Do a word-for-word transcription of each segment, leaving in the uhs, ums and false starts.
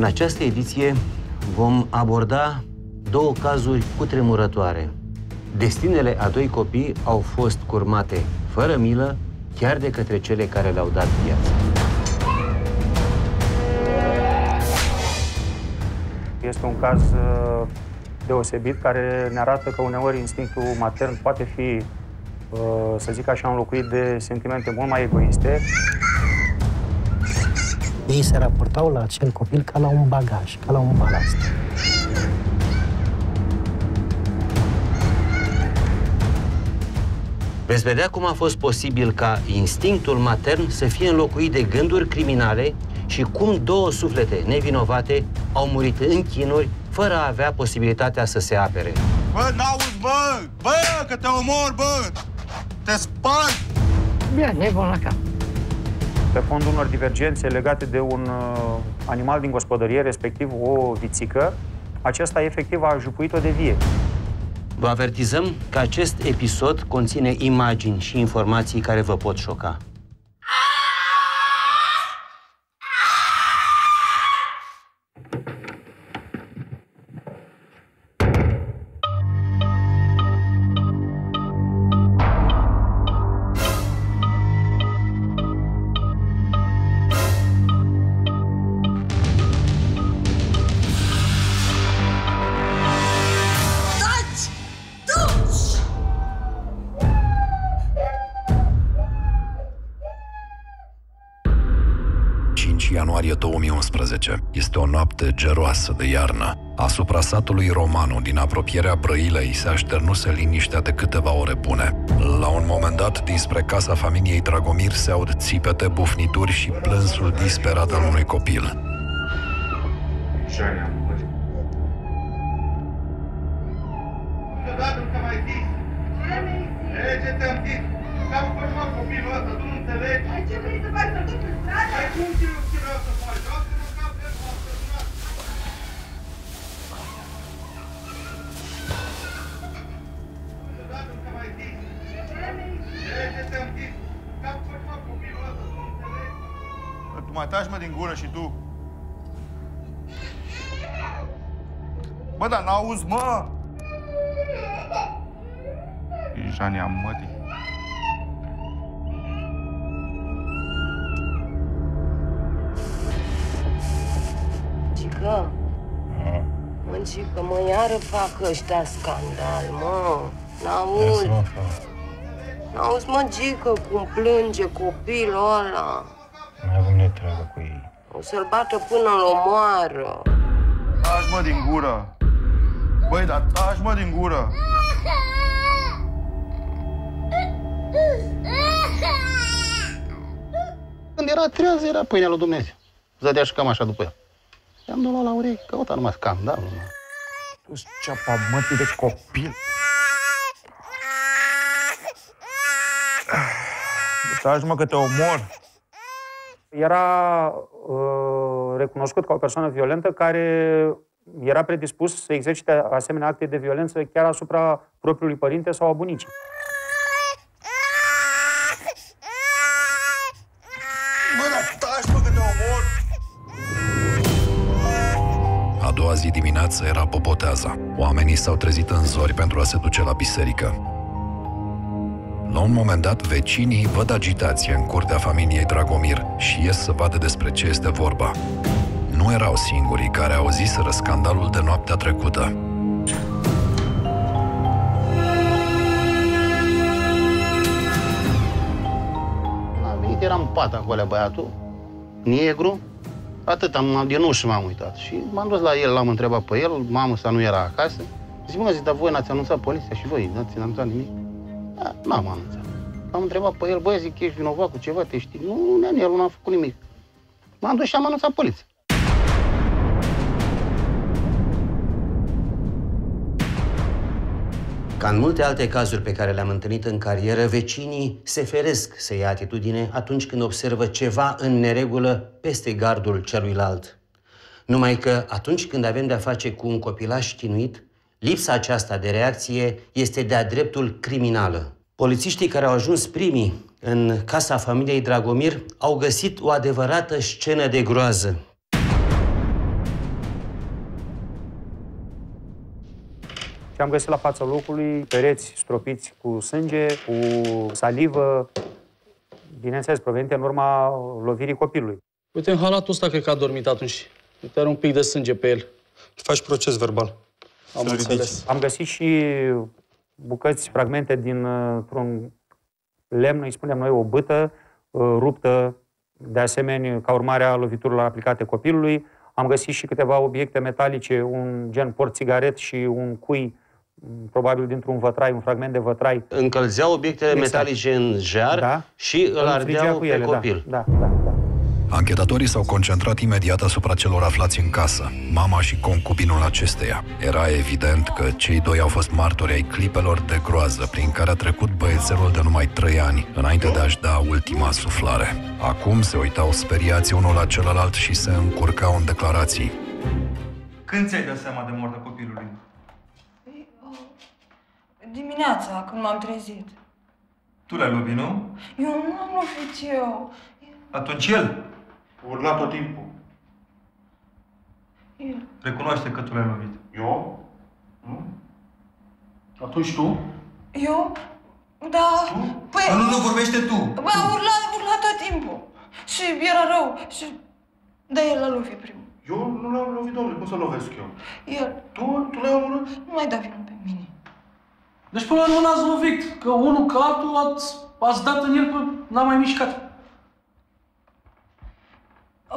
În această ediție vom aborda două cazuri cutremurătoare. Destinele a doi copii au fost curmate fără milă, chiar de către cele care le-au dat viață. Este un caz deosebit care ne arată că uneori instinctul matern poate fi, să zic așa, înlocuit de sentimente mult mai egoiste. Ei se raportau la acel copil ca la un bagaj, ca la un balast. Veți vedea cum a fost posibil ca instinctul matern să fie înlocuit de gânduri criminale și cum două suflete nevinovate au murit în chinuri fără a avea posibilitatea să se apere. Bă, n-auzi, bă! Bă, că te omor, bă! Te spart! Bine, e bun la cap. Pe fondul unor divergențe legate de un uh, animal din gospodărie, respectiv o vițică, aceasta efectiv a jupuit-o de vie. Vă avertizăm că acest episod conține imagini și informații care vă pot șoca. două mii unsprezece. Este o noapte geroasă de iarnă. Asupra satului Romanu, din apropierea Brăilei, se așternuse liniștea de câteva ore bune. La un moment dat, dinspre casa familiei Dragomir se aud țipete, bufnituri și plânsul disperat al unui copil. Auzi, mă! Pijania mătii. Mâncică, mâncică, mă, iară fac ăștia scandal, mă! N-auzi! N-auzi, mă, Gică, cum plânge copilul ăla! Nu avem de treabă cu ei. O să-l bată până-l omoară. Lași, mă, din gură! Băi, dar taci-mă din gură! Când era trează, era pâinea lui Dumnezeu. Zădea și cam așa după el. I-am luat la urechi, căuta numai scandalul. Îți ceapa mătii de copil! Taci-mă că te omor! Era uh, recunoscut ca o persoană violentă care era predispus să exercite asemenea acte de violență chiar asupra propriului părinte sau a bunicii. Bă, dar taci, mă, că te omor! A doua zi dimineață era Boboteaza. Oamenii s-au trezit în zori pentru a se duce la biserică. La un moment dat, vecinii văd agitație în curtea familiei Dragomir și ies să vadă despre ce este vorba. Nu erau singurii care auziseră scandalul de noaptea trecută. Am venit, eram în pat acolo, băiatul, negru, atât, am, din ușă m-am uitat. Și m-am dus la el, l-am întrebat pe el, mamă sa nu era acasă. Zic, mă, zic, dar voi n-ați anunțat poliția și voi n-ați anunțat nimic? Da, n-am anunțat. L-am întrebat pe el, băi, zic, ești vinovat cu ceva, te știi? Nu, nu, el nu a făcut nimic. M-am dus și am anunțat poliția. Ca în multe alte cazuri pe care le-am întâlnit în carieră, vecinii se feresc să ia atitudine atunci când observă ceva în neregulă peste gardul celuilalt. Numai că atunci când avem de-a face cu un copilaș chinuit, lipsa aceasta de reacție este de-a dreptul criminală. Polițiștii care au ajuns primii în casa familiei Dragomir au găsit o adevărată scenă de groază. Te-am găsit la fața locului, pereți stropiți cu sânge, cu salivă, bineînțeles, provenite în urma lovirii copilului. Uite, în halatul ăsta cred că a dormit atunci. Uite, are un pic de sânge pe el. Faci proces verbal. Am înțeles. Am găsit și bucăți, fragmente dintr-un lemn, îi spunem noi, o bâtă, ruptă, de asemenea, ca urmare a loviturilor aplicate copilului. Am găsit și câteva obiecte metalice, un gen port-țigaret și un cui, probabil dintr-un vătrai, un fragment de vătrai. Încălzeau obiectele exact. metalice în jar da. și îl ardeau cu ele, pe copil. Da, da, da, da. Anchetatorii s-au concentrat imediat asupra celor aflați în casă, mama și concubinul acesteia. Era evident că cei doi au fost martori ai clipelor de groază prin care a trecut băiețelul de numai trei ani, înainte de a-și da ultima suflare. Acum se uitau speriați unul la celălalt și se încurcau în declarații. Când ți-ai dat seama de moartea copilului? Ei, o... dimineața, când m-am trezit. Tu l-ai lovit, nu? Eu nu am lovit eu. Atunci el... urla tot timpul. El. Recunoaște că tu l-ai lovit. Eu? Nu? Atunci tu? Eu? Da. Tu? Păi... nu, nu vorbește tu. Bă, urla, urla tot timpul. Și era rău. Și... dar el l-a lovit primul. Eu nu l-am lovit, domnule. Cum să lovesc eu? El. Tu? Tu l-ai omorât? Nu mai da vinul pe mine. Deci până nu l-ați lovit. Că unul ca altul ați, ați dat în el că n-a mai mișcat.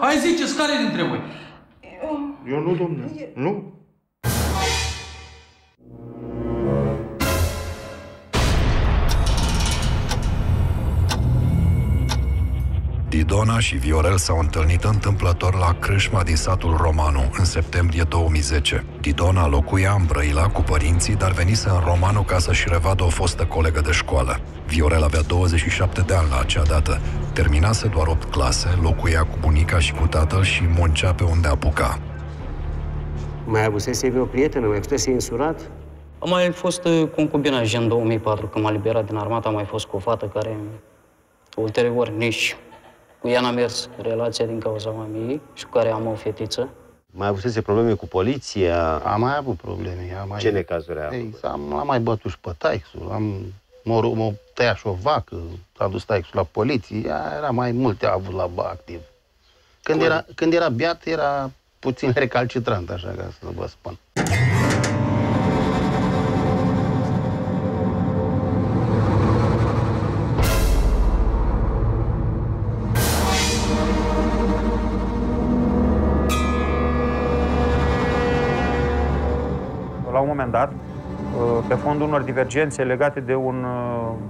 Hai ziceți, care dintre voi? Eu... Eu nu, domnule. Eu... Nu. Didona și Viorel s-au întâlnit întâmplător la crâșma din satul Romanu în septembrie două mii zece. Didona locuia în Brăila cu părinții, dar venise în Romanu ca să-și revadă o fostă colegă de școală. Viorel avea douăzeci și șapte de ani la acea dată. Terminase doar opt clase, locuia cu bunica și cu tatăl și muncea pe unde apuca. Mai avusese vreo prietenă? Mai fusese insurat? A mai fost concubina în două mii patru, când m-a liberat din armată, a mai fost cu o fată care ulterior nici... cu ea n-a mers relația din cauza mamei și cu care am o fetiță. Mai avusese probleme cu poliția? Am mai avut probleme. Am mai... Ce necazuri a avut? Exact, am mai bătut și pe taixul, am mă tăia și o vacă, s-a dus taixul la poliție, era mai multe a avut la activ. Când era, când era beat, era puțin recalcitrant, așa ca să vă spun. Pe fondul unor divergențe legate de un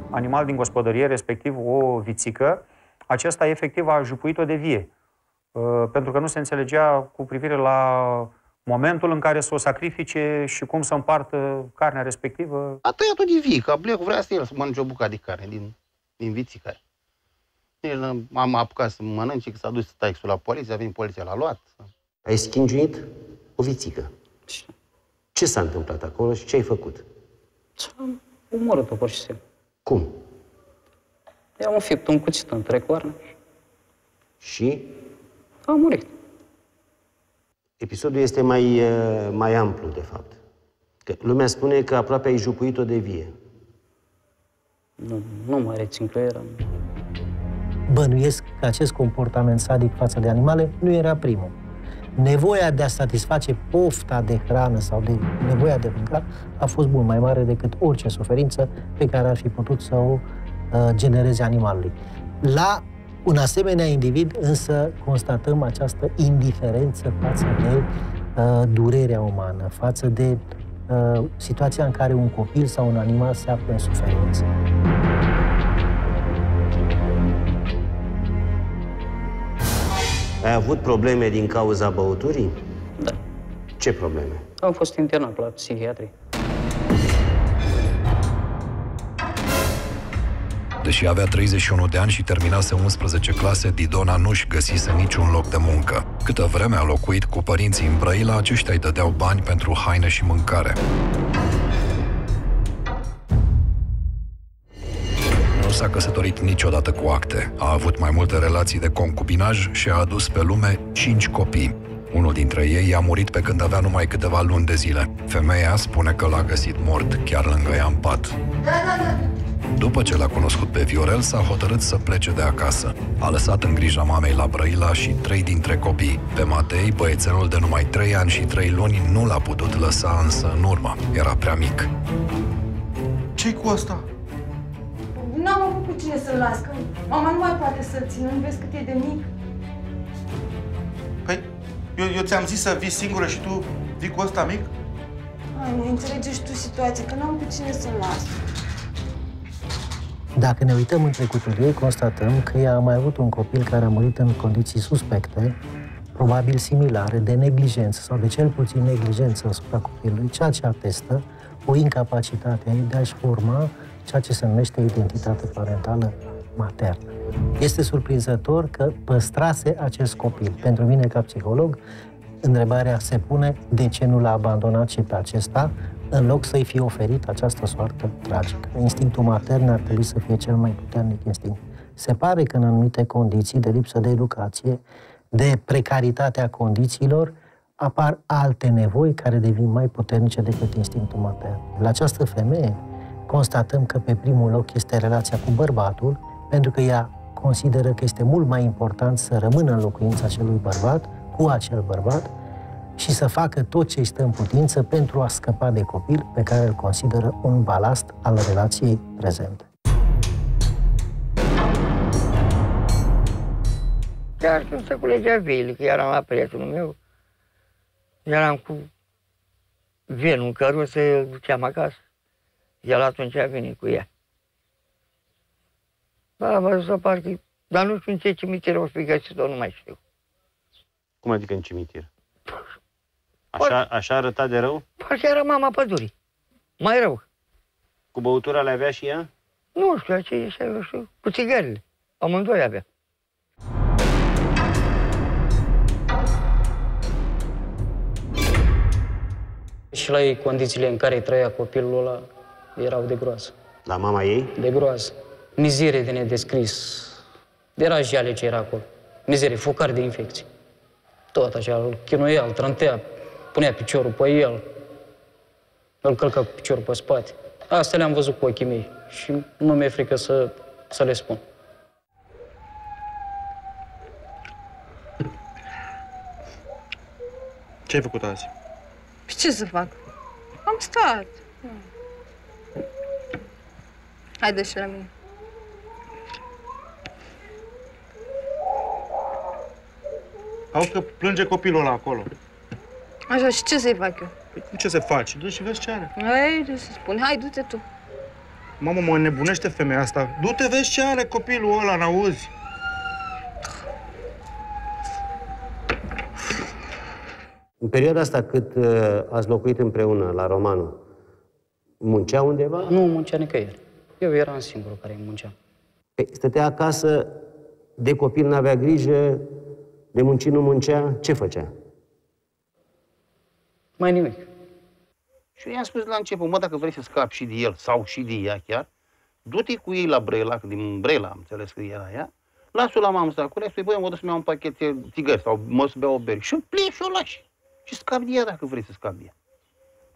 animal din gospodărie, respectiv o vițică, acesta efectiv a jupuit-o de vie, pentru că nu se înțelegea cu privire la momentul în care să o sacrifice și cum să împartă carnea respectivă. A tăiat-o de vie, că Blecu vrea să el să mănânce o bucată de carne din, din vițică. Am apucat să mănânce, că s-a dus taixul la poliție, a venit poliția, l-a luat. Ai schingiuit o vițică. Ce s-a întâmplat acolo și ce ai făcut? Am omorât-o, pur și simplu. Cum? I-am înfipt un cuțit între coarne. Și? A murit. Episodul este mai, mai amplu, de fapt. Că lumea spune că aproape ai jupuit-o de vie. Nu, nu mai rețin că eram. Bănuiesc că acest comportament sadic față de animale nu era primul. Nevoia de a satisface pofta de hrană sau de nevoia de mâncare a fost mult mai mare decât orice suferință pe care ar fi putut să o uh, genereze animalului. La un asemenea individ, însă, constatăm această indiferență față de uh, durerea umană, față de uh, situația în care un copil sau un animal se află în suferință. Ai avut probleme din cauza băuturii? Da. Ce probleme? Am fost internat la psihiatrie. Deși avea treizeci și unu de ani și terminase unsprezece clase, Didona nu-și găsise niciun loc de muncă. Câtă vreme a locuit cu părinții în Brăila, aceștia îi dădeau bani pentru haine și mâncare. Nu s-a căsătorit niciodată cu acte. A avut mai multe relații de concubinaj și a adus pe lume cinci copii. Unul dintre ei a murit pe când avea numai câteva luni de zile. Femeia spune că l-a găsit mort chiar lângă ea în pat. După ce l-a cunoscut pe Viorel, s-a hotărât să plece de acasă. A lăsat în grija mamei la Brăila și trei dintre copii. Pe Matei, băiețelul de numai trei ani și trei luni, nu l-a putut lăsa însă în urmă. Era prea mic. Ce-i cu asta? N-am avut cu cine să-l las, că mama nu mai poate să-l țină, nu vezi cât e de mic? Păi, eu, eu ți-am zis să vii singură și tu vii cu ăsta mic? Hai, nu înțelegești tu situația, că n-am cu cine să-l las. Dacă ne uităm în trecutul ei, constatăm că ea a mai avut un copil care a murit în condiții suspecte, probabil similare, de neglijență sau de cel puțin neglijență asupra copilului, ceea ce atestă o incapacitate a ei de a-și forma ceea ce se numește identitate parentală maternă. Este surprinzător că păstrase acest copil. Pentru mine, ca psiholog, întrebarea se pune de ce nu l-a abandonat și pe acesta, în loc să-i fie oferit această soartă tragică. Instinctul matern ar trebui să fie cel mai puternic instinct. Se pare că în anumite condiții de lipsă de educație, de precaritatea condițiilor, apar alte nevoi care devin mai puternice decât instinctul matern. La această femeie constatăm că pe primul loc este relația cu bărbatul, pentru că ea consideră că este mult mai important să rămână în locuința acelui bărbat, cu acel bărbat, și să facă tot ce-i stă în putință pentru a scăpa de copil pe care îl consideră un balast al relației prezente. Chiar ajuns să culegea veile, că eram la prietenul meu, eram cu venul în căruță, îl duceam acasă. El atunci a venit cu ea. Am văzut-o parcă, dar nu știu în ce cimitir o fi găsit-o, nu mai știu. Cum adică în cimitir? Așa, așa arăta de rău? Parcă era mama pădurii. Mai rău. Cu băutura le avea și ea? Nu știu, ce este, nu știu. Cu țigările. Amândoi avea. Și la ei, condițiile în care trăia copilul ăla erau de groază. La mama ei? De groază. Mizerie de nedescris. Era jale ce era acolo. Mizerie, focari de infecții. Tot așa, îl chinuia, îl trântea. Punea piciorul pe el, îl călca cu piciorul pe spate. Asta le-am văzut cu ochii mei și nu mi-e frică să, să le spun. Ce-ai făcut azi? Și ce să fac? Am stat. Hai, dă-și la mine. Auzi că plânge copilul ăla acolo. Așa, și ce să-i fac eu? Păi, ce să faci? Du-te și vezi ce are. Ei, nu se spune. Hai, du-te tu. Mamă, mă nebunește femeia asta. Du-te, vezi ce are copilul ăla, n-auzi? În perioada asta cât uh, ați locuit împreună la Romanul, muncea undeva? Nu muncea nicăieri. Eu eram singurul care îi muncea. Păi, stătea acasă, de copil n-avea grijă, de muncit nu muncea. Ce făcea? Mai nimic. Și eu i-am spus la început, mă, dacă vrei să scapi și de el sau și de ea chiar, du-te cu ei la Brăila, că din Brăila am înțeles că era ea, las-o la mamă să acolo, spui, băi, mă duc să-mi iau un pachet de țigări sau mă să bea o bere. Și plec și o lași. Și scapi de ea dacă vrei să scapi de ea.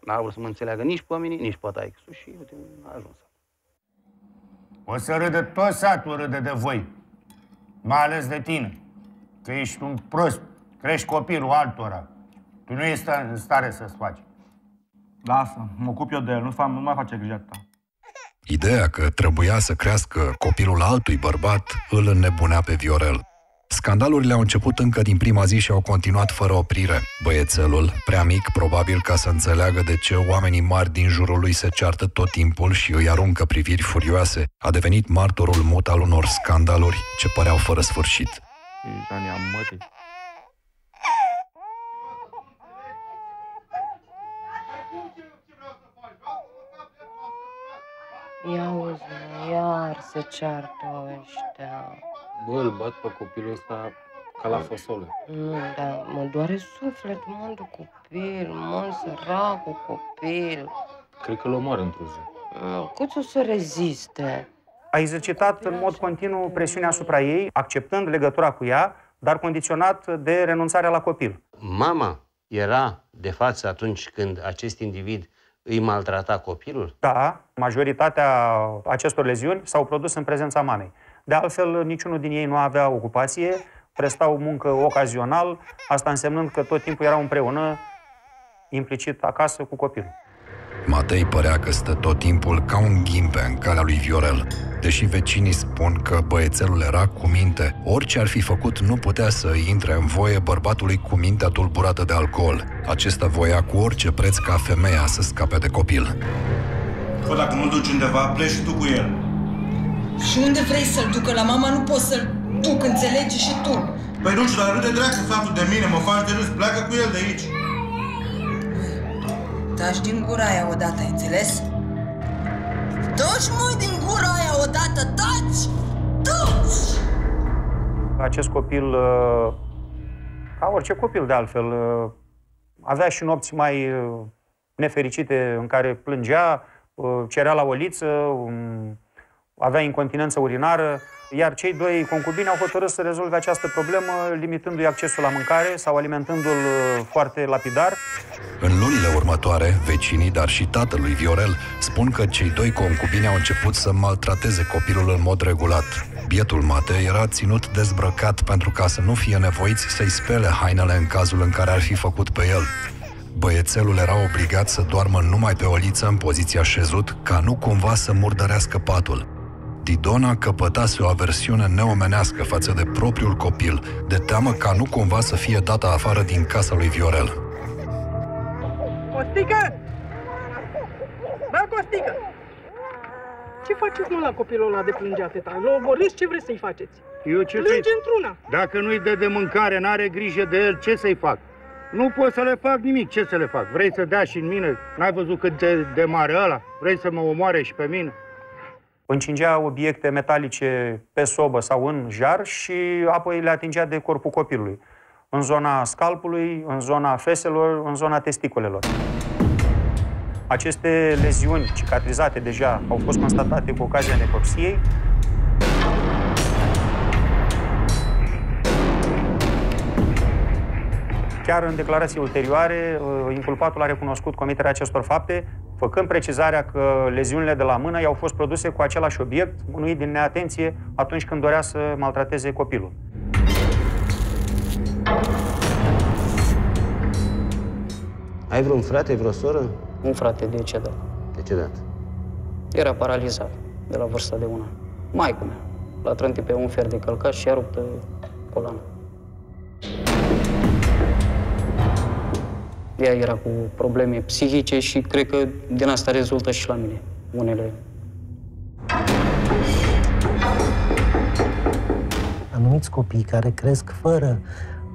N-a vrut să mă înțeleagă nici pe mine, nici pe taicăsul și uite, a ajuns. O să râdă tot satul, râdă de voi. Mai ales de tine. Că ești un prost, crești copilul altora. Tu nu ești în stare să-ți faci. Lasă, mă ocup eu de el, nu, fac, nu mai face grijă ta. Ideea că trebuia să crească copilul altui bărbat îl înnebunea pe Viorel. Scandalurile au început încă din prima zi și au continuat fără oprire. Băiețelul, prea mic, probabil ca să înțeleagă de ce oamenii mari din jurul lui se ceartă tot timpul și îi aruncă priviri furioase, a devenit martorul mut al unor scandaluri ce păreau fără sfârșit. Ei, ia uzi, iar se ceartă ăștia. Bă, îl bat pe copilul ăsta ca la fosole. Nu, dar mă doare suflet, mă, de copil, mă, săracul copil. Cred că-l omoară într-o zi. Cât o să reziste? A exercitat în mod continuu presiunea asupra ei, acceptând legătura cu ea, dar condiționat de renunțarea la copil. mama era de față atunci când acest individ îi maltrata copilul? Da, majoritatea acestor leziuni s-au produs în prezența mamei. De altfel, niciunul din ei nu avea ocupație, prestau muncă ocazional, asta însemnând că tot timpul erau împreună, implicit acasă, cu copilul. Matei părea că stă tot timpul ca un ghimbe în calea lui Viorel, deși vecinii spun că băiețelul era cu minte. Orice ar fi făcut, nu putea să intre în voie bărbatului cu mintea tulburată de alcool. Acesta voia cu orice preț ca femeia să scape de copil. Bă, dacă nu-l duci undeva, pleci și tu cu el. Și unde vrei să-l ducă? La mama nu poți să-l duc, înțelegi și tu. Păi nu știu, dar râde dracu faptul de mine, mă faci de râs, pleacă cu el de aici. Taci din gura aia odată, ai înțeles? Taci, măi, din gura aia odată, taci! Taci! Acest copil, ca orice copil de altfel, avea și nopți mai nefericite în care plângea, cerea la o liță, avea incontinență urinară, iar cei doi concubini au hotărât să rezolve această problemă limitându-i accesul la mâncare sau alimentându-l foarte lapidar. În lunile următoare, vecinii, dar și tatălui Viorel, spun că cei doi concubini au început să maltrateze copilul în mod regulat. Bietul Matei era ținut dezbrăcat pentru ca să nu fie nevoiți să-i spele hainele în cazul în care ar fi făcut pe el. Băiețelul era obligat să doarmă numai pe o liță în poziția șezut, ca nu cumva să murdărească patul. Didona căpătase o aversiune neomenească față de propriul copil, de teamă ca nu cumva să fie dată afară din casa lui Viorel. Costică! Da, Costică! Ce faceți, mă, la copilul ăla de plângea atâta? L-o omorâți? Ce vreți să-i faceți? Eu ce plânge într-una! Dacă nu-i dă de mâncare, n-are grijă de el, ce să-i fac? Nu pot să le fac nimic, ce să le fac? Vrei să dea și în mine? N-ai văzut cât de, de mare ăla? Vrei să mă omoare și pe mine? Încingea obiecte metalice pe sobă sau în jar și apoi le atingea de corpul copilului, în zona scalpului, în zona feselor, în zona testiculelor. Aceste leziuni cicatrizate deja au fost constatate cu ocazia necropsiei. Chiar în declarații ulterioare, inculpatul a recunoscut comiterea acestor fapte, făcând precizarea că leziunile de la mână i-au fost produse cu același obiect, unuit din neatenție atunci când dorea să maltrateze copilul. Ai vreun frate, vreo soră? Un frate decedat. Decedat. Era paralizat de la vârsta de un an. Maica mea l-a trântit pe un fer de călcat și a rupt coloana. Ea era cu probleme psihice și cred că din asta rezultă și la mine unele. Anumiți copii care cresc fără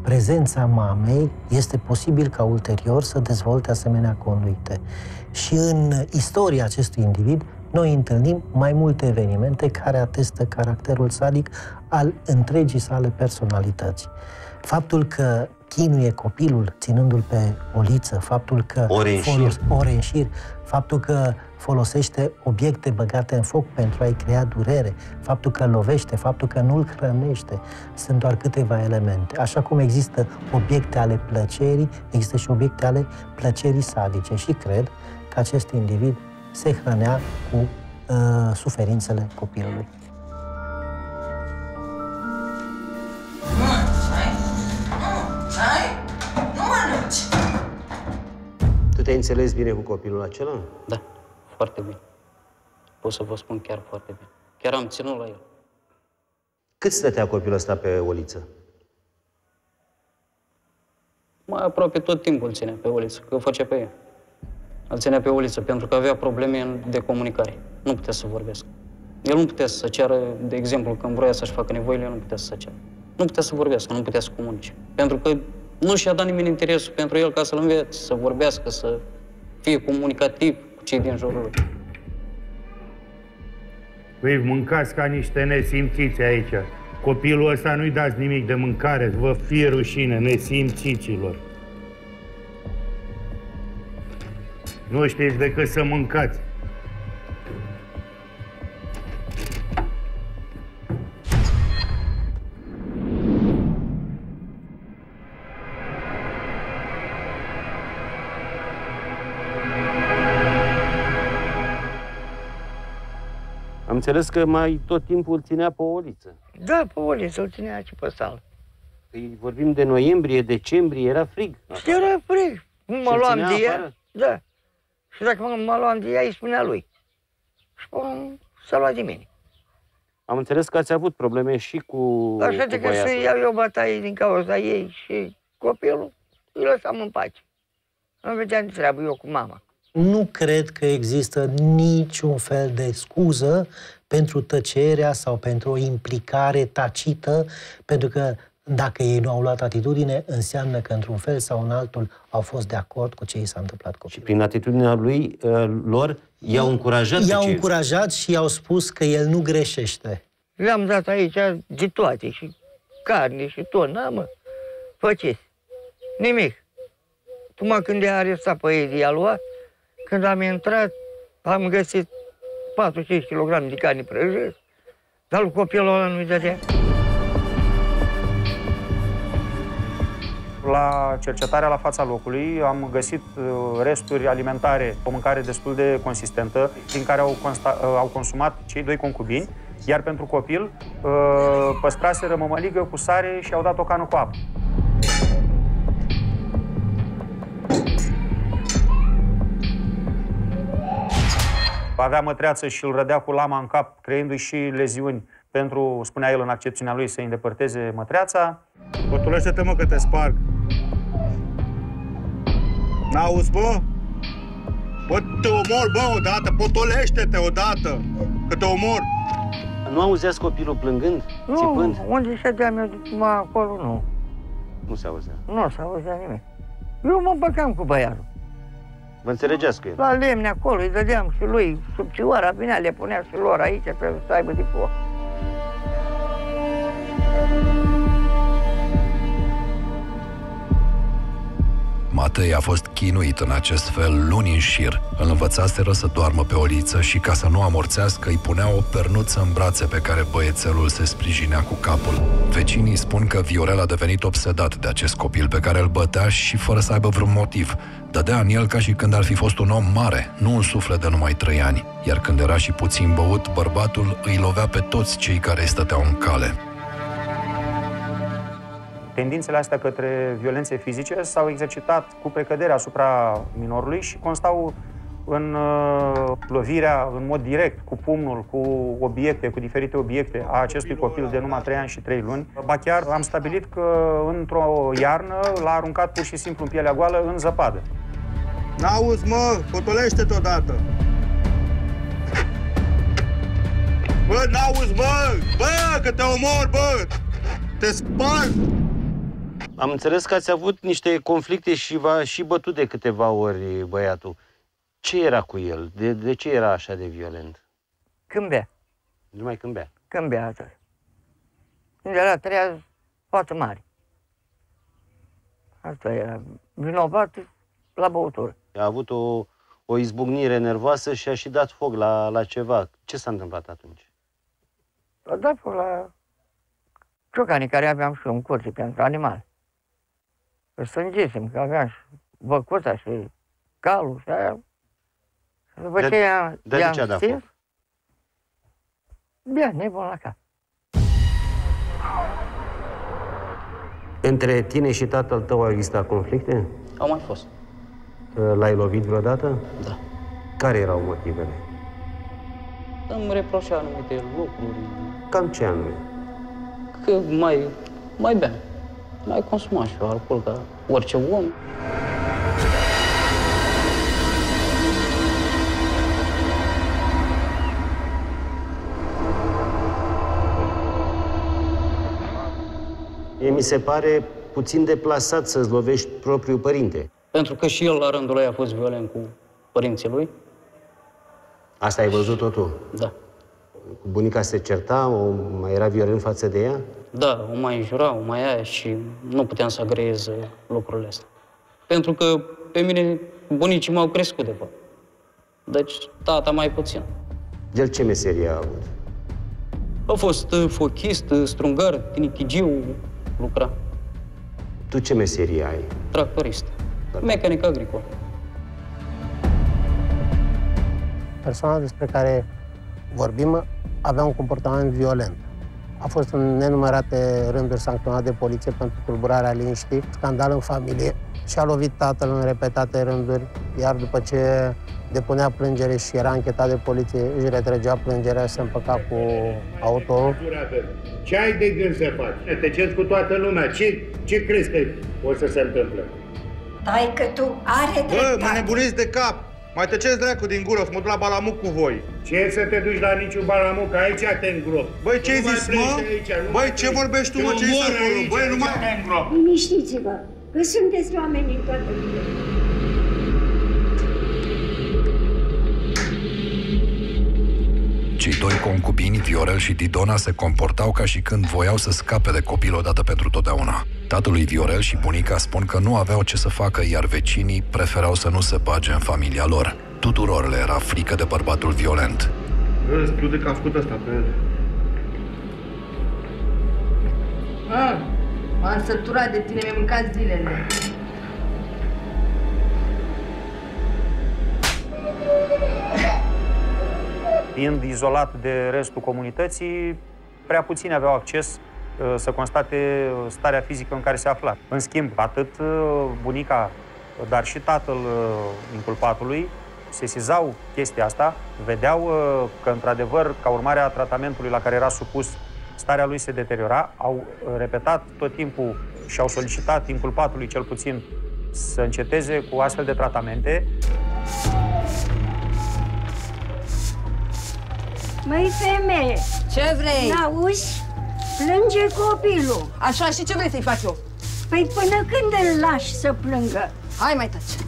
prezența mamei, este posibil ca ulterior să dezvolte asemenea conduite. Și în istoria acestui individ, noi întâlnim mai multe evenimente care atestă caracterul sadic al întregii sale personalități. Faptul că chinuie copilul ținându-l pe o liță, faptul că ore în șir, faptul că folosește obiecte băgate în foc pentru a-i crea durere, faptul că lovește, faptul că nu-l hrănește, sunt doar câteva elemente. Așa cum există obiecte ale plăcerii, există și obiecte ale plăcerii sadice și cred că acest individ se hrănea cu uh, suferințele copilului. Te-ai înțeles bine cu copilul acela? Da, foarte bine. Pot să vă spun chiar foarte bine. Chiar am ținut la el. Cât stătea copilul ăsta pe o liță? Mai aproape tot timpul îl ținea pe o liță, că o făcea pe ea. Îl ținea pe o liță pentru că avea probleme de comunicare. Nu putea să vorbească. El nu putea să ceară, de exemplu, când vroia să-și facă nevoile, nu putea să ceară. Nu putea să vorbească, nu putea să comunice. Pentru că nu și-a dat nimeni interesul pentru el ca să-l învețe, să vorbească, să fie comunicativ cu cei din jurul lui. Păi mâncați ca niște nesimțiți aici. Copilul ăsta nu-i dați nimic de mâncare, vă fie rușine, nesimțicilor. Nu știți decât să mâncați. Am înțeles că mai tot timpul ținea pe o oliță. Da, pe o oliță, o ținea și pe sală. Păi vorbim de noiembrie, decembrie, era frig. Era frig. Mă luam de ea, da. Și dacă mă luam de ea, îi spunea lui. Și s-a luat de mine. Am înțeles că ați avut probleme și cu... Așa de că să iau eu bataie din cauza ei și copilul, îi lăsam în pace. Nu vedeam de treabă eu cu mama. Nu cred că există niciun fel de scuză pentru tăcerea sau pentru o implicare tacită, pentru că dacă ei nu au luat atitudine, înseamnă că într-un fel sau în altul au fost de acord cu ce i s-a întâmplat copilului. Și prin atitudinea lui, lor, i-au încurajat? I-au încurajat și i-au spus că el nu greșește. Le-am dat aici de toate, și carne și tot, na mă, făceți, nimic. Tuma când i-a arestat pe ei, i-a luat, când am intrat, am găsit patru-cinci kilograme de carne prăjit, dar lui copilul ăla nu-i dădea. La cercetarea la fața locului am găsit resturi alimentare, o mâncare destul de consistentă, din care au, au consumat cei doi concubini, iar pentru copil păstraseră mămăligă cu sare și au dat o cană cu apă. Avea mătreață și îl rădea cu lama în cap, creându-i și leziuni pentru, spunea el în accepțiunea lui, să-i îndepărteze mătreața. Potulește-te, mă, că te sparg! N-auzi, bă? Bă, te omor, bă, odată! Potolește-te odată! Că te omor! Nu auzeați copilul plângând? Nu, țipând? Unde ședeam eu numai acolo, nu. Nu se auzea? Nu se auzea nimic. Eu mă băcam cu băiarul. Vă înțelegeați cu el? La lemne acolo, îi dădeam și lui sub cioara, vinea, le punea și lor aici, trebuie să aibă de foc. Matei a fost chinuit în acest fel luni în șir. Îl învățaseră să doarmă pe o liță și, ca să nu amorțească, îi punea o pernuță în brațe pe care băiețelul se sprijinea cu capul. Vecinii spun că Viorel a devenit obsedat de acest copil pe care îl bătea și fără să aibă vreun motiv. Dădea în el ca și când ar fi fost un om mare, nu un suflet de numai trei ani. Iar când era și puțin băut, bărbatul îi lovea pe toți cei care îi stăteau în cale. Tendințele astea către violențe fizice s-au exercitat cu precădere asupra minorului și constau în uh, lovirea în mod direct, cu pumnul, cu obiecte, cu diferite obiecte a acestui copil de numai trei ani și trei luni. Ba chiar am stabilit că într-o iarnă l-a aruncat pur și simplu în pielea goală în zăpadă. N-auzi, mă, potolește-te odată! Bă, n-auzi, bă! Bă, că te omor, bă! Te sparg! Am înțeles că ați avut niște conflicte și v-a și bătut de câteva ori băiatul. Ce era cu el? De, de ce era așa de violent? Când bea. Numai când bea? Când bea atât. Când era treaz, fată mare. Asta era vinovat la băutură. A avut o, o izbucnire nervoasă și a și dat foc la, la ceva. Ce s-a întâmplat atunci? A dat foc la ciocanii care aveam și eu în curte pentru animale. Că sângesem, că aveam și băcuța și calul și aia. După de, ce i-am stins, bea nebun la cap. Între tine și tatăl tău au existat conflicte? Au mai fost. L-ai lovit vreodată? Da. Care erau motivele? Îmi reproșa anumite lucruri. Cam ce anume? Că mai, mai beam. Mai consuma și eu alcool ca orice om. Mi se pare puțin deplasat să-ți lovești propriul părinte. Pentru că și el, la rândul lui, a fost violent cu părinții lui. Asta ai văzut-o tu? Da. Cu bunica se certa? O mai era violent față de ea? Da, o mai înjura, o mai aia și nu puteam să agreiez lucrurile astea. Pentru că pe mine bunicii m-au crescut, de fapt. Deci tata mai puțin. El ce meserie a avut? A fost fochist, strungar, tinichigiu, lucra. Tu ce meserie ai? Tractorist, mecanic agricol. Persoana despre care vorbim, avea un comportament violent. A fost în nenumărate rânduri sancționat de poliție pentru tulburarea liniștii, scandal în familie și a lovit tatăl în repetate rânduri, iar după ce depunea plângere și era închetat de poliție, își retrăgea plângerea, se împăca cu autorul. Ce ai de gând să faci? Te ceri cu toată lumea. Ce, ce crezi că o să se întâmple? Taică tu are dreptate. Bă, mă nebuniți de cap! Mai tăceți dracu din gură, să mă duc la balamuc cu voi. Ce să te duci la niciun balamuc? Aici te îngrop. Băi, ce-ai zis, mă? Băi, ce vorbești tu, mă? Ce-ai zis acolo? Băi, nu mai te îngrop. Liniștiți-vă, că sunteți oameni în toată lumea. Cei doi concubini, Viorel și Didona, se comportau ca și când voiau să scape de copil odată pentru totdeauna. Tatălui Viorel și bunica spun că nu aveau ce să facă, iar vecinii preferau să nu se bage în familia lor. Tuturor le era frică de bărbatul violent. Îți plude că a făcut asta pe el. M-am săturat de tine, mi-ai mâncat zilele. Fiind izolat de restul comunității, prea puțini aveau acces să constate starea fizică în care se afla. În schimb, atât bunica, dar și tatăl inculpatului sesizau chestia asta, vedeau că, într-adevăr, ca urmare a tratamentului la care era supus, starea lui se deteriora, au repetat tot timpul și au solicitat inculpatului, cel puțin, să înceteze cu astfel de tratamente. Măi, femeie! Ce vrei? N-auzi? Plânge copilul! Așa, și ce vrei să-i fac eu? Păi până când îl lași să plângă? Hai, mai taci!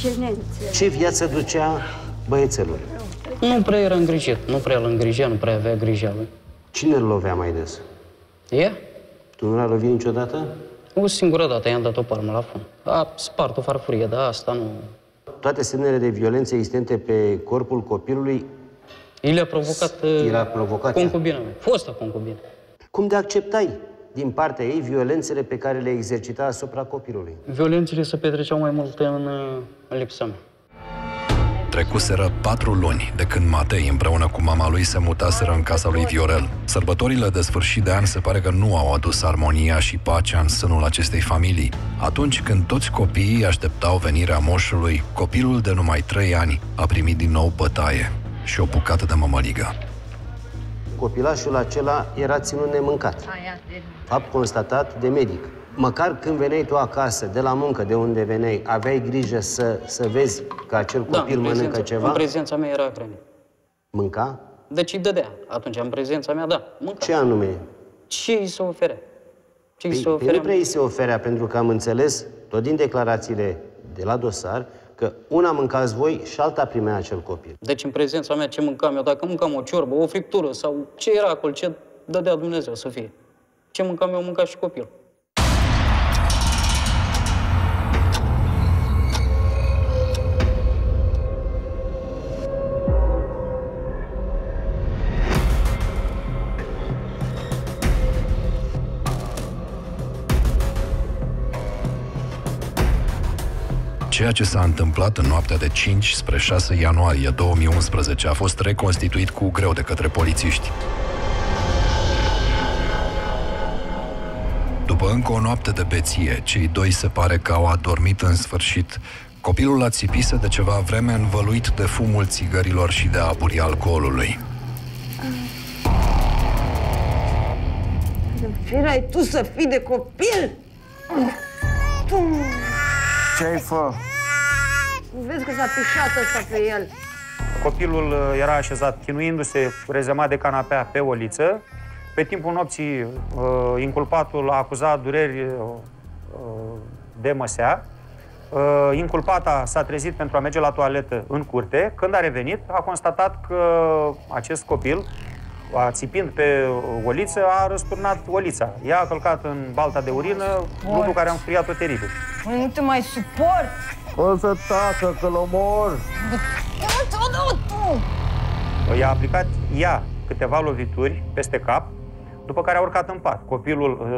Ce neînțeleg. Ce viață ducea băiețelor? Nu prea era îngrijit, nu prea îl îngrijea, nu prea avea grijă lui. Cine îl lovea mai des? E? Tu nu l-a lovit niciodată? O singură dată i-am dat o palmă la fund. A spart o farfurie, dar asta nu... Toate semnele de violență existente pe corpul copilului... I le-a provocat, provocat concubina mea, fostă concubină. Cum de acceptai din partea ei violențele pe care le exercita asupra copilului? Violențele se petreceau mai mult în, în lipsa mea. Trecuseră patru luni de când Matei împreună cu mama lui se mutaseră în casa lui Viorel. Sărbătorile de sfârșit de an se pare că nu au adus armonia și pacea în sânul acestei familii. Atunci când toți copiii așteptau venirea moșului, copilul de numai trei ani a primit din nou bătaie și o bucată de mămăligă. Copilașul acela era ținut nemâncat, fapt constatat de medic. Măcar când veneai tu acasă, de la muncă, de unde veneai, aveai grijă să, să vezi că acel copil da, mănâncă prezența, ceva? În prezența mea era hrănit. Mânca? Deci îi dădea. Atunci, în prezența mea, da, mânca. Ce anume? Ce îi se oferea? Ce păi, se oferea? Nu prea îi se oferea, pentru că am înțeles, tot din declarațiile de la dosar, că una mâncați voi și alta primea acel copil. Deci, în prezența mea, ce mâncam eu? Dacă mâncam o ciorbă, o friptură sau ce era acolo, ce dădea Dumnezeu să fie? Ce mâncam eu, mânca și copil. Ceea ce s-a întâmplat în noaptea de cinci spre șase ianuarie două mii unsprezece a fost reconstituit cu greu de către polițiști. După încă o noapte de beție, cei doi se pare că au adormit în sfârșit. Copilul a țipise de ceva vreme învăluit de fumul țigărilor și de aburii alcoolului. Nu ferai tu să fii de copil? Ce-ai fă? Vezi că s-a pișat ăsta pe el. Copilul era așezat, chinuindu-se, rezemat de canapea pe o liță. Pe timpul nopții, inculpatul a acuzat dureri de măsea. Inculpata s-a trezit pentru a merge la toaletă în curte. Când a revenit, a constatat că acest copil, țipind pe o liță, a răsturnat olița. Ea a călcat în balta de urină, lucru care a înfuriat-o teribil. Măi, nu te mai suport! O să tacă, că-l omor! I-a aplicat ea câteva lovituri peste cap, după care a urcat în pat. Copilul,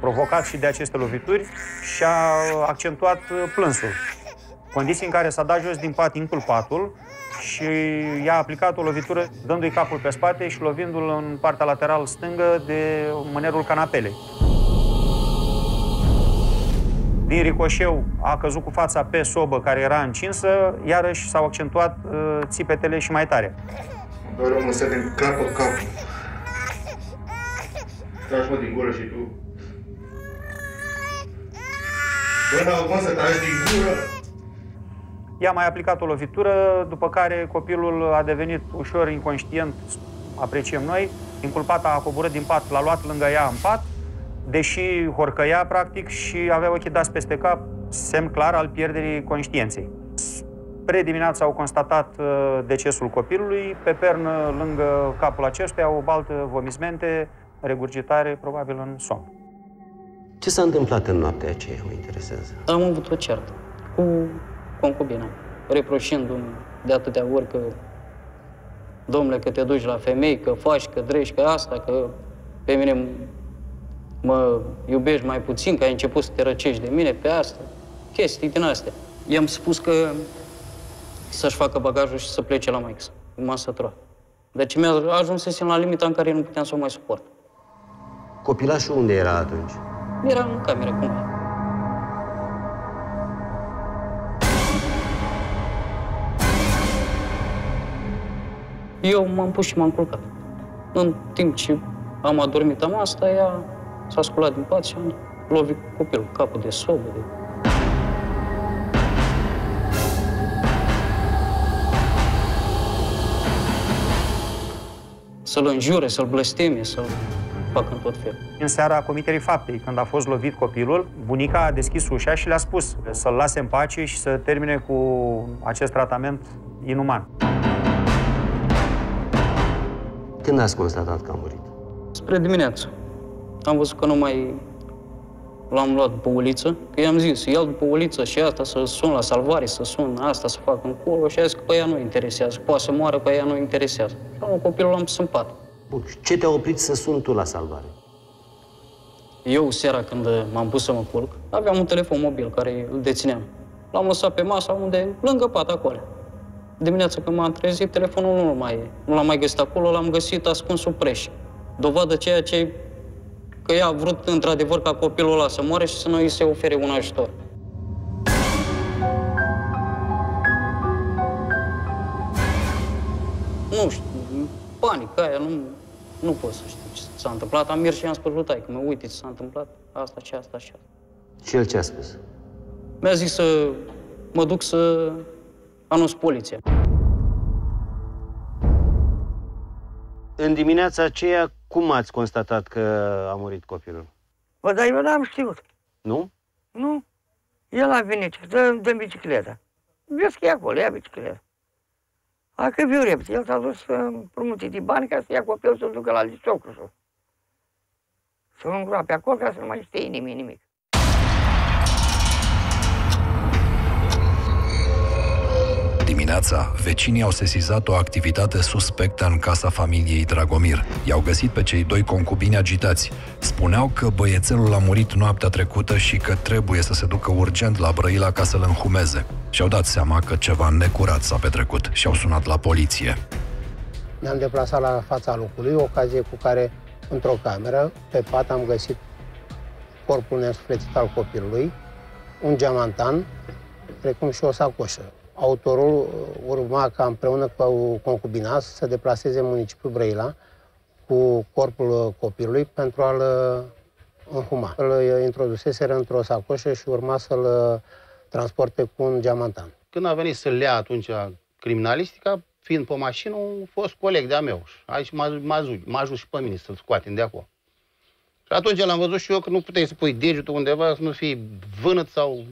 provocat și de aceste lovituri, și-a accentuat plânsul. Condiții în care s-a dat jos din pat inculpatul și i-a aplicat o lovitură dându-i capul pe spate și lovindu-l în partea laterală stângă de mânerul canapelei. Din ricoșeu a căzut cu fața pe sobă care era încinsă, iarăși s-au accentuat uh, țipetele și mai tare. Românul se din capul capul. Tragi mă din gură și tu. Până acum să tragi din gură. I-a mai aplicat o lovitură, după care copilul a devenit ușor inconștient, apreciem noi. Inculpata a coborât din pat, l-a luat lângă ea în pat, deși horcăia practic și avea ochii dați peste cap, semn clar al pierderii conștiinței. Spre dimineață au constatat decesul copilului, pe pernă lângă capul acestuia o baltă, vomismente, regurgitare, probabil în somn. Ce s-a întâmplat în noaptea aceea, mă interesează? Am avut o certă cu concubina, reproșindu-mi de atâtea ori că, domnule, că te duci la femei, că faci, că drești, că asta, că pe mine mă iubești mai puțin, că ai început să te răcești de mine, pe asta, chestii din astea. I-am spus că să-și facă bagajul și să plece la maică-sa, m-a săturat. Deci mi-a ajuns la limita în care nu puteam să o mai suport. Copilașul unde era atunci? Era în cameră, cumva. Eu m-am pus și m-am culcat. În timp ce am adormit am asta, ea s-a sculat din pat și am lovit copilul, capul de sobă. De... Să-l înjure, să-l blesteme, să-l facă în tot felul. În seara comiterii faptei, când a fost lovit copilul, bunica a deschis ușa și le-a spus să-l lase în pace și să termine cu acest tratament inuman. Când ați constatat că a murit? Spre dimineață. Am văzut că nu mai l-am luat după uliță, că i-am zis să iau după uliță și asta, să sun la salvare, să sun asta, să fac încolo și a zis că pe ea nu interesează, poate să moară, pe ea nu interesează. Și am copilul l-am pus în pat. Bun, ce te-a oprit să sun tu la salvare? Eu, seara, când m-am pus să mă culc, aveam un telefon mobil care îl dețineam. L-am lăsat pe masa unde, lângă pat, acolo. Dimineața când m-am trezit, telefonul nu mai, nu l-am mai găsit acolo, l-am găsit ascuns sub preș. Dovadă ceea ce că ea a vrut într-adevăr ca copilul ăla să moare și să nu îi se ofere un ajutor. Nu știu, panică aia, nu, nu pot să știu ce s-a întâmplat. Am mers și i-am spus lui taică, mă, uite ce s-a întâmplat, asta și asta și asta. Și el ce a spus? Mi-a zis să mă duc să anunț poliția. În dimineața aceea, cum ați constatat că a murit copilul? Bă, dar eu n-am știut. Nu? Nu. El a venit, dă-mi dă bicicleta. Vezi că e acolo, ia bicicleta. A că viu repede, el s-a dus împrumutit din bani ca să ia copilul să-l ducă la liceu. Să-l îngroape acolo ca să nu mai știe nimeni nimic. Dimineața, vecinii au sesizat o activitate suspectă în casa familiei Dragomir. I-au găsit pe cei doi concubini agitați. Spuneau că băiețelul a murit noaptea trecută și că trebuie să se ducă urgent la Brăila ca să-l înhumeze. Și-au dat seama că ceva necurat s-a petrecut și au sunat la poliție. Ne-am deplasat la fața locului, ocazie cu care, într-o cameră, pe pat am găsit corpul nesufletit al copilului, un geamantan, precum și o sacoșă. Autorul urma ca împreună cu concubina să se deplaseze în municipiul Brăila cu corpul copilului pentru a-l înhuma. Îl introduseseră într-o sacoșă și urma să-l transporte cu un geamantan. Când a venit să-l ia atunci criminalistica, fiind pe mașină, un fost coleg de-a meu. Aici m-a ajuns și pe mine să-l scoatem de acolo. Și atunci l-am văzut și eu că nu puteai să pui degetul undeva, să nu fii vânăt sau...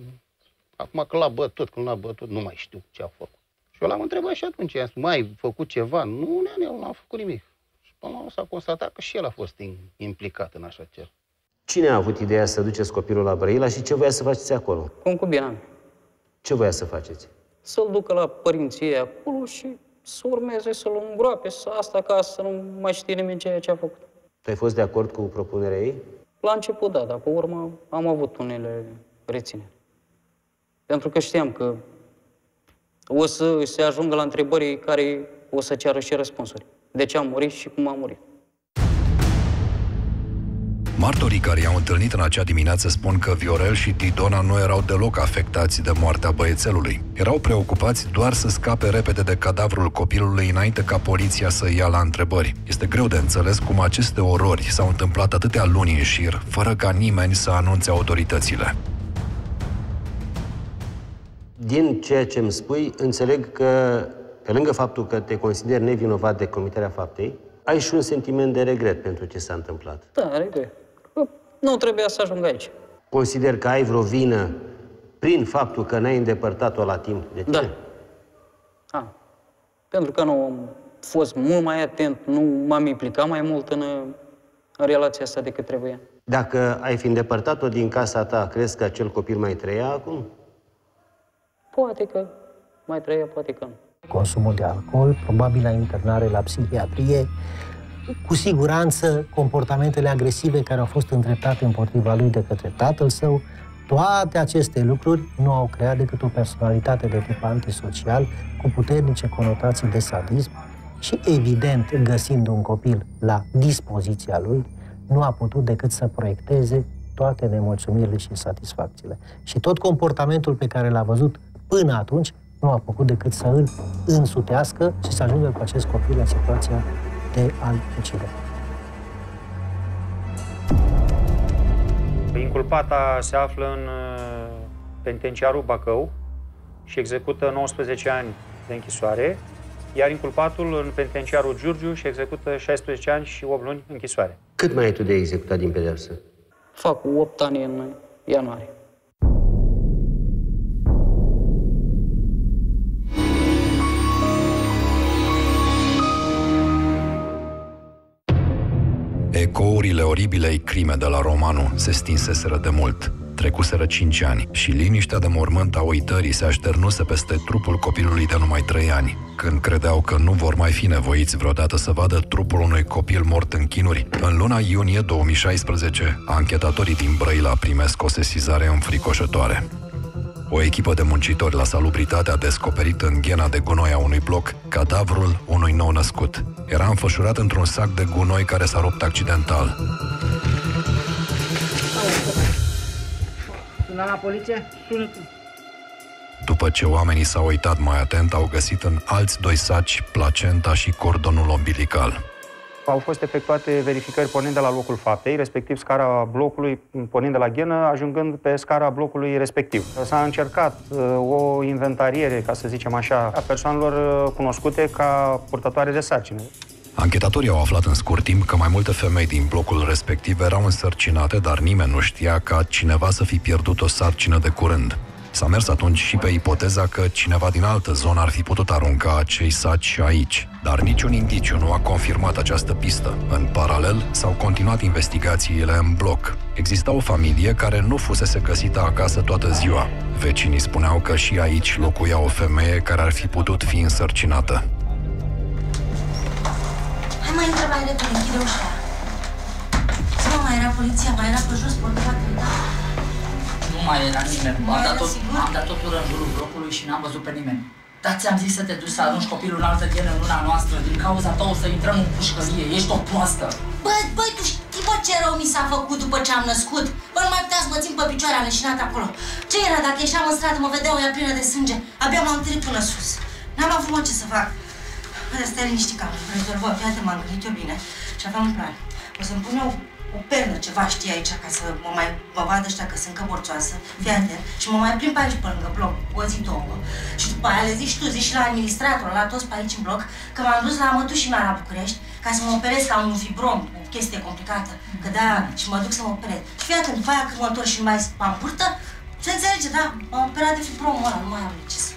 Acum că l-a bătut, că l-a bătut, nu mai știu ce a făcut. Și eu l-am întrebat și atunci, i-am spus, mai ai făcut ceva? Nu, nene, eu n-am făcut nimic. Și până la urmă s-a constatat că și el a fost implicat în așa ceva. Cine a avut ideea să duceți copilul la Brăila și ce voia să faceți acolo? Concubina mea. Ce voia să faceți? Să-l ducă la părinții ei acolo și să urmeze, să-l îngroape, să asta ca să nu mai știe nimeni ceea ce a făcut. Tu ai fost de acord cu propunerea ei? La început, da, dar cu urmă am avut unele rețineri. Pentru că știam că o să se ajungă la întrebări care o să ceară și răspunsuri. De ce am murit și cum am murit. Martorii care i-au întâlnit în acea dimineață spun că Viorel și Didona nu erau deloc afectați de moartea băiețelului. Erau preocupați doar să scape repede de cadavrul copilului înainte ca poliția să ia la întrebări. Este greu de înțeles cum aceste orori s-au întâmplat atâtea luni în șir, fără ca nimeni să anunțe autoritățile. Din ceea ce îmi spui, înțeleg că, pe lângă faptul că te consideri nevinovat de comiterea faptei, ai și un sentiment de regret pentru ce s-a întâmplat. Da, regret. Nu trebuia să ajung aici. Consider că ai vreo vină prin faptul că n-ai îndepărtat-o la timp de tine? Da. A, pentru că nu am fost mult mai atent, nu m-am implicat mai mult în, în relația asta decât trebuia. Dacă ai fi îndepărtat-o din casa ta, crezi că acel copil mai trăia acum? Poate că mai trăia, poate că nu. Consumul de alcool, probabil la internare la psihiatrie, cu siguranță comportamentele agresive care au fost îndreptate împotriva lui de către tatăl său, toate aceste lucruri nu au creat decât o personalitate de tip antisocial cu puternice conotații de sadism și, evident, găsind un copil la dispoziția lui, nu a putut decât să proiecteze toate nemulțumirile și satisfacțiile. Și tot comportamentul pe care l-a văzut până atunci nu a făcut decât să îl însutească și să ajungă cu acest copil la situația de a-l ucide. Inculpata se află în penitenciarul Bacău și execută nouăsprezece ani de închisoare, iar inculpatul în penitenciarul Giurgiu și execută șaisprezece ani și opt luni închisoare. Cât mai ai tu de executat din pedeapsă? Fac opt ani în ianuarie. Ecourile oribilei crime de la Romanu se stinseseră de mult. Trecuseră cinci ani și liniștea de mormânt a uitării se așternuse peste trupul copilului de numai trei ani. Când credeau că nu vor mai fi nevoiți vreodată să vadă trupul unui copil mort în chinuri, în luna iunie două mii șaisprezece, anchetatorii din Brăila primesc o sesizare înfricoșătoare. O echipă de muncitori la salubritate a descoperit în ghena de gunoi a unui bloc cadavrul unui nou-născut. Era înfășurat într-un sac de gunoi care s-a rupt accidental. Sună la poliție? Sună tu. După ce oamenii s-au uitat mai atent, au găsit în alți doi saci placenta și cordonul umbilical. Au fost efectuate verificări pornind de la locul faptei, respectiv scara blocului, pornind de la ghenă, ajungând pe scara blocului respectiv. S-a încercat o inventariere, ca să zicem așa, a persoanelor cunoscute ca purtătoare de sarcină. Anchetatorii au aflat în scurt timp că mai multe femei din blocul respectiv erau însărcinate, dar nimeni nu știa ca cineva să fi pierdut o sarcină de curând. S-a mers atunci și pe ipoteza că cineva din altă zonă ar fi putut arunca acei saci aici. Dar niciun indiciu nu a confirmat această pistă. În paralel, s-au continuat investigațiile în bloc. Exista o familie care nu fusese găsită acasă toată ziua. Vecinii spuneau că și aici locuia o femeie care ar fi putut fi însărcinată. Hai mai intră mai repede, închide ușa. Să nu mai era poliția, mai era pe jos, portava credată. Nu mai era nimeni. Am dat, tot, am dat o tură în jurul blocului și n-am văzut pe nimeni. Dar ți-am zis să te duci să arunci copilul în altă ghenă în luna noastră. Din cauza ta o să intrăm în pușcărie. Ești o proastă. Bă, băi, tu știi bă, ce rău mi s-a făcut după ce am născut? Bă, nu mai puteam să mă țin pe picioare aleșinat acolo. Ce era dacă ieșeam în stradă, mă vedeau ea plină de sânge? Abia m-am întâlnit până sus. N-am avut mă ce să fac. Bă, dar stai liniștit că am rezolvat. Iată, m-am gândit eu bine și aveam un plan. O să-mi pun eu o pernă, ceva, știi, aici, ca să mă mai mă vadă ăștia că sunt căborțoasă, fii atent, și mă mai plimb pe aici pe lângă bloc, o zi, două. Și după aia le zici tu, zici și la administrator, la toți pe aici în bloc, că m-am dus la mătușii mea la București, ca să mă operez la un fibrom, o chestie complicată, că de-aia, și mă duc să mă operez. Și fii atent, după aia când mă întorc și mai spam purtă, se înțelege, da, m-am operat de fibromul ăla, nu mai am nici să.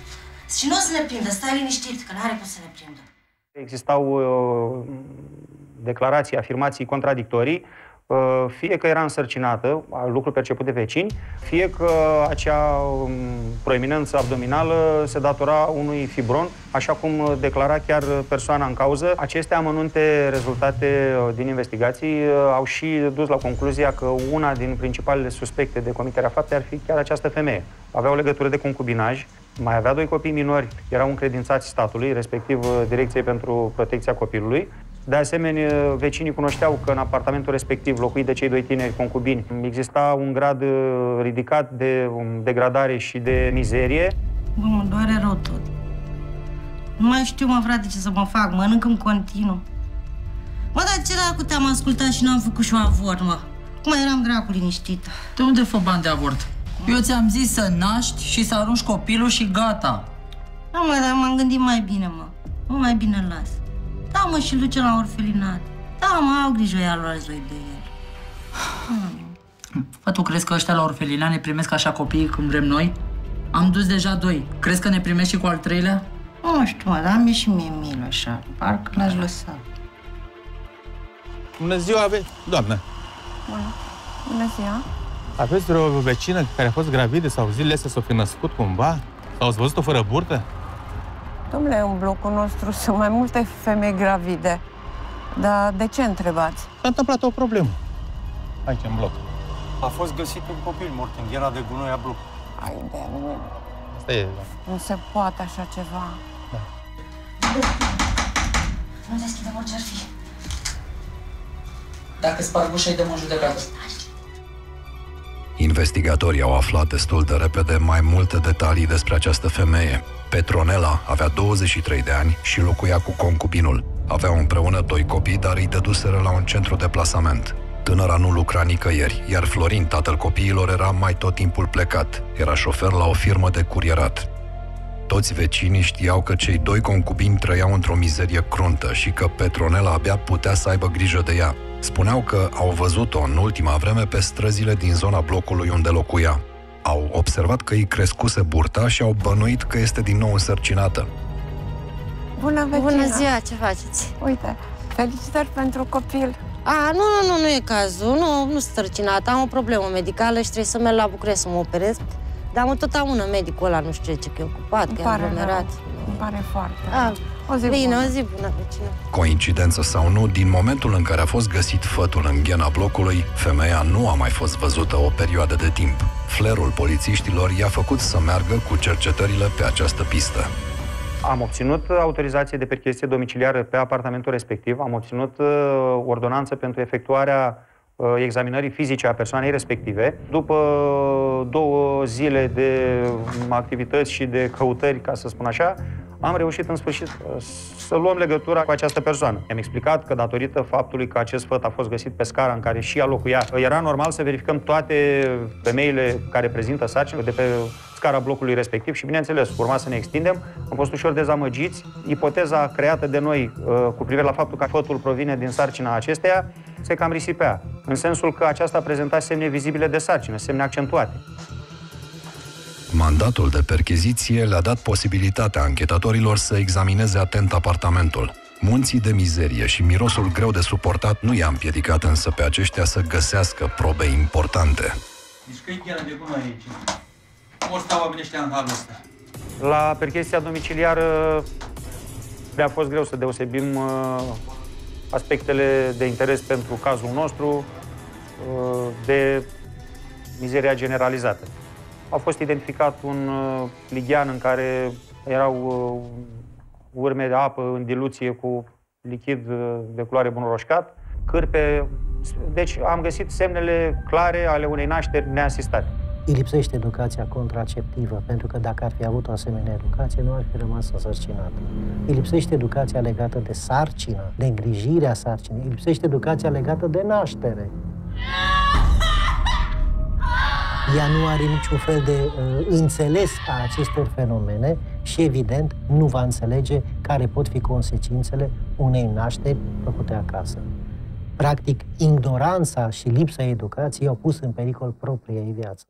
Și nu o să ne prindă, stai liniștit, că n-are cum să ne prindă. Existau uh, declarații, afirmații contradictorii. Fie că era însărcinată, lucru perceput de vecini, fie că acea proeminență abdominală se datora unui fibron, așa cum declara chiar persoana în cauză. Aceste amănunte rezultate din investigații au și dus la concluzia că una din principalele suspecte de comiterea faptei ar fi chiar această femeie. Avea o legătură de concubinaj mai avea doi copii minori, erau încredințați statului, respectiv Direcției pentru Protecția Copilului. De asemenea, vecinii cunoșteau că în apartamentul respectiv, locuit de cei doi tineri concubini, exista un grad ridicat de degradare și de mizerie. Bă, mă doare rău tot. Nu mai știu, mă, frate, ce să mă fac, mănânc în continuu. Mă, dar ce dracu te-am ascultat și n-am făcut și o avort, mă. Cum eram dracu liniștită. De unde fă bani de avort? Eu ți-am zis să naști și să arunci copilul și gata. Nu, mă, dar m-am gândit mai bine, mă. Nu mai bine las. Da, mă, și duce la orfelinat. Da, mă, au grijă ea lor doi de el. Bă, tu crezi că ăștia la orfelinat ne primesc așa copiii cum vrem noi? Am dus deja doi. Crezi că ne primești și cu al treilea? Nu știu, mă, dar am și mie milă așa. Parcă n-aș lăsa. Bună ziua, aveți... Doamnă! Bună. Bună ziua! Aveți vreo vecină care a fost gravidă sau zilele astea s-o fi născut cumva? Sau ați văzut-o fără burtă? Dom'le, în blocul nostru sunt mai multe femei gravide. Dar de ce întrebați? S-a întâmplat o problemă. Aici, în bloc. A fost găsit un copil mort în gheara de gunoi a blocului. Ai de mine. Asta e, da. Nu se poate așa ceva. Da. Nu deschidem orice ar fi. Dacă sparg ușa, îi dăm în judecată. Investigatorii au aflat destul de repede mai multe detalii despre această femeie. Petronella avea douăzeci și trei de ani și locuia cu concubinul. Aveau împreună doi copii, dar îi dăduseră la un centru de plasament. Tânăra nu lucra nicăieri, iar Florin, tatăl copiilor, era mai tot timpul plecat. Era șofer la o firmă de curierat. Toți vecinii știau că cei doi concubini trăiau într-o mizerie cruntă și că Petronella abia putea să aibă grijă de ea. Spuneau că au văzut-o în ultima vreme pe străzile din zona blocului unde locuia. Au observat că îi crescuse burta și au bănuit că este din nou însărcinată. Bună, vecină! Bună ziua, ce faceți? Uite, felicitări pentru copil! A, nu, nu, nu, nu e cazul, nu, nu sunt însărcinată, am o problemă medicală și trebuie să merg la București să mă operez. Dar mă tot aună medicul ăla, nu știu ce, că e ocupat, că e aglomerat. Îmi pare foarte rău. O zi bună. O zi bună, vecină. Coincidență sau nu, din momentul în care a fost găsit fătul în ghena blocului, femeia nu a mai fost văzută o perioadă de timp. Flerul polițiștilor i-a făcut să meargă cu cercetările pe această pistă. Am obținut autorizație de percheziție domiciliară pe apartamentul respectiv, am obținut ordonanță pentru efectuarea examinării fizice a persoanei respective. După două zile de activități și de căutări, ca să spun așa, am reușit în sfârșit să luăm legătura cu această persoană. Am explicat că datorită faptului că acest făt a fost găsit pe scara în care și ea locuia, era normal să verificăm toate femeile care prezintă sarcină de pe scara blocului respectiv și, bineînțeles, urma să ne extindem. Am fost ușor dezamăgiți. Ipoteza creată de noi cu privire la faptul că fătul provine din sarcina acesteia se cam risipea, în sensul că aceasta prezenta semne vizibile de sarcină, semne accentuate. Mandatul de percheziție le-a dat posibilitatea anchetatorilor să examineze atent apartamentul. Munții de mizerie și mirosul greu de suportat nu i-a împiedicat însă pe aceștia să găsească probe importante. Deci că e chiar de bună aici. Ori stau oamenii ăștia în halul ăsta. La percheziția domiciliară le-a fost greu să deosebim aspectele de interes pentru cazul nostru de mizeria generalizată. A fost identificat un lighean în care erau urme de apă în diluție cu lichid de culoare bunoroșcat, cârpe. Deci am găsit semnele clare ale unei nașteri neasistate. Îi lipsește educația contraceptivă, pentru că dacă ar fi avut o asemenea educație, nu ar fi rămas însărcinată. Îi lipsește educația legată de sarcină, de îngrijirea sarcinii. Îi lipsește educația legată de naștere. Ea nu are niciun fel de uh, înțeles a acestor fenomene și, evident, nu va înțelege care pot fi consecințele unei nașteri făcute acasă. Practic, ignoranța și lipsa educației au pus în pericol propria ei viață.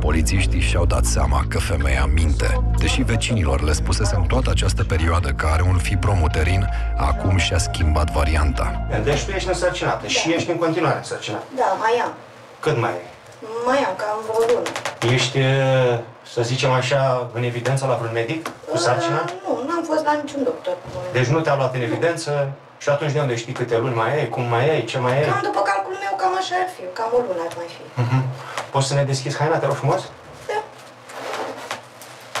Polițiștii și-au dat seama că femeia minte. Deși vecinilor le spusese în toată această perioadă că are un fibromuterin, acum și-a schimbat varianta. Deci tu ești însărcinată, da. Și ești în continuare însărcinată. Da, mai am. Cât mai e? Mai am, cam vreo lună. Ești, să zicem așa, în evidență la vreun medic cu sarcina? Uh, nu, n-am fost la niciun doctor. Deci nu te-a luat în evidență și atunci de unde știi câte luni mai ai, cum mai ai, ce mai ai? Cam după calculul meu, cam așa ar fi, cam o lună ar mai fi. Uh-huh. Poți să ne deschizi haina, te rog frumos? Da.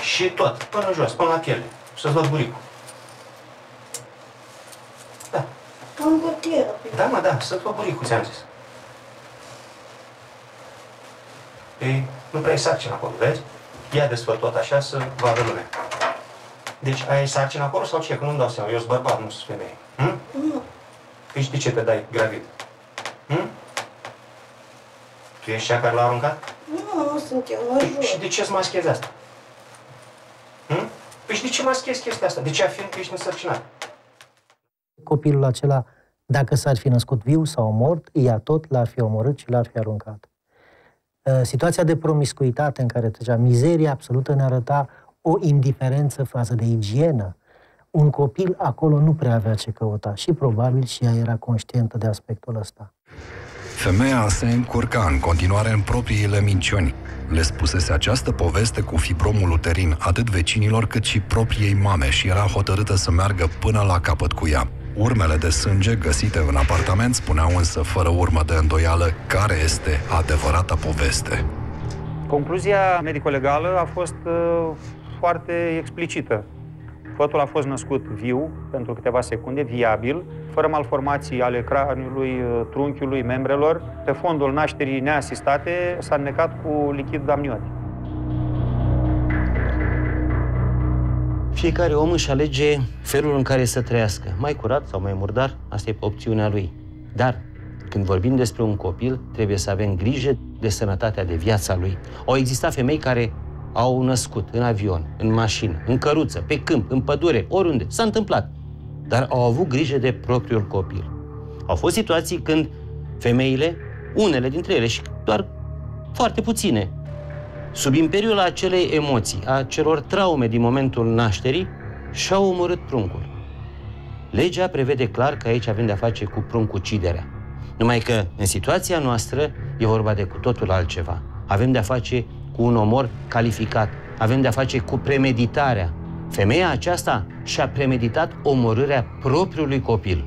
Și și tot, până jos, până la piele. Să-ți văd buricul. Da. Da, mă, da, să-ți văd buricul, ți-am zis. Ei, nu prea e sarcina acolo, vezi? Ia desfă tot așa să vadă lumea. Deci, aia e sarcina acolo sau ce? Că nu-mi dau seama, eu sunt bărbat, nu sunt femeie. Hm? Nu. Păi de ce te dai gravid? Hm? Tu ești cea care l-a aruncat? Nu, nu sunt eu, mă jur. Și de ce îți maschezi asta? Hm? Păi de ce maschezi chestia asta? De ce afirm că ești însărcinat? Copilul acela, dacă s-ar fi născut viu sau mort, ea tot l-ar fi omorât și l-ar fi aruncat. Situația de promiscuitate în care trecea, mizeria absolută, ne arăta o indiferență față de igienă. Un copil acolo nu prea avea ce căuta și probabil și ea era conștientă de aspectul ăsta. Femeia se încurca în continuare în propriile minciuni. Le spusese această poveste cu fibromul uterin atât vecinilor cât și propriei mame și era hotărâtă să meargă până la capăt cu ea. Urmele de sânge găsite în apartament spuneau însă fără urmă de îndoială care este adevărata poveste. Concluzia medico-legală a fost uh, foarte explicită. Fătul a fost născut viu, pentru câteva secunde, viabil, fără malformații ale craniului, trunchiului, membrelor. Pe fondul nașterii neasistate s-a înnecat cu lichid amniotic. Fiecare om își alege felul în care să trăiască, mai curat sau mai murdar, asta e opțiunea lui. Dar când vorbim despre un copil, trebuie să avem grijă de sănătatea, de viața lui. Au existat femei care au născut în avion, în mașină, în căruță, pe câmp, în pădure, oriunde. S-a întâmplat. Dar au avut grijă de propriul copil. Au fost situații când femeile, unele dintre ele și doar foarte puține, sub imperiul acelei emoții, a acelor traume din momentul nașterii, și-au omorât pruncul. Legea prevede clar că aici avem de-a face cu pruncuciderea. Numai că, în situația noastră, e vorba de cu totul altceva. Avem de-a face cu un omor calificat. Avem de-a face cu premeditarea. Femeia aceasta și-a premeditat omorârea propriului copil.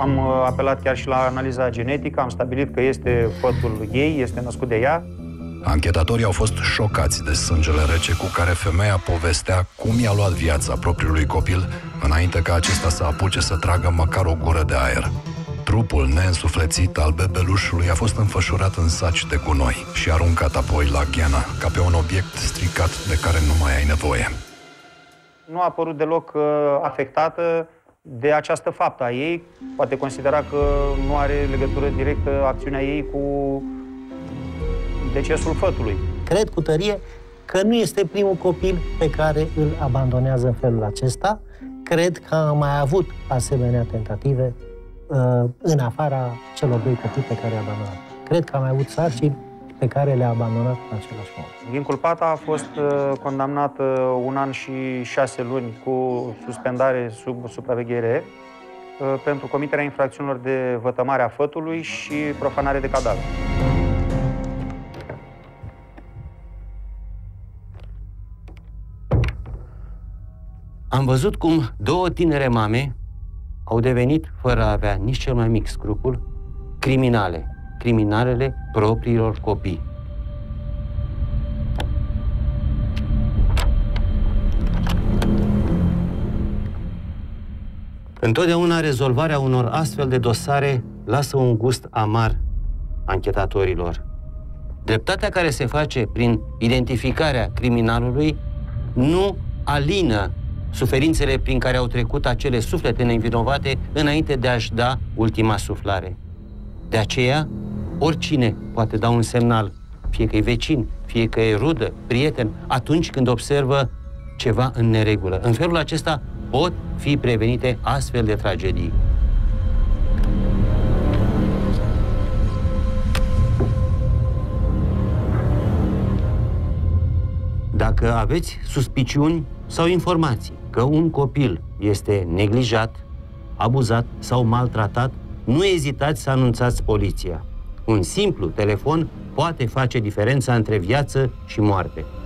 Am apelat chiar și la analiza genetică, am stabilit că este fătul ei, este născut de ea. Anchetatorii au fost șocați de sângele rece cu care femeia povestea cum i-a luat viața propriului copil înainte ca acesta să apuce să tragă măcar o gură de aer. Trupul neînsuflețit al bebelușului a fost înfășurat în saci de gunoi și aruncat apoi la gheana, ca pe un obiect stricat de care nu mai ai nevoie. Nu a apărut deloc afectată de această faptă a ei. Poate considera că nu are legătură directă acțiunea ei cu decesul fătului. Cred cu tărie că nu este primul copil pe care îl abandonează în felul acesta. Cred că am mai avut asemenea tentative uh, în afara celor doi copii pe care i-a abandonat. Cred că am mai avut sarcini pe care le-a abandonat în același moment. Inculpata a fost uh, condamnată un an și șase luni cu suspendare sub supraveghere uh, pentru comiterea infracțiunilor de vătămare a fătului și profanare de cadavru. Am văzut cum două tinere mame au devenit, fără a avea nici cel mai mic scrupul, criminale, criminalele propriilor copii. Întotdeauna rezolvarea unor astfel de dosare lasă un gust amar anchetatorilor. Dreptatea care se face prin identificarea criminalului nu alină suferințele prin care au trecut acele suflete nevinovate înainte de a-și da ultima suflare. De aceea, oricine poate da un semnal, fie că e vecin, fie că e rudă, prieten, atunci când observă ceva în neregulă. În felul acesta pot fi prevenite astfel de tragedii. Dacă aveți suspiciuni sau informații că un copil este neglijat, abuzat sau maltratat, nu ezitați să anunțați poliția. Un simplu telefon poate face diferența între viață și moarte.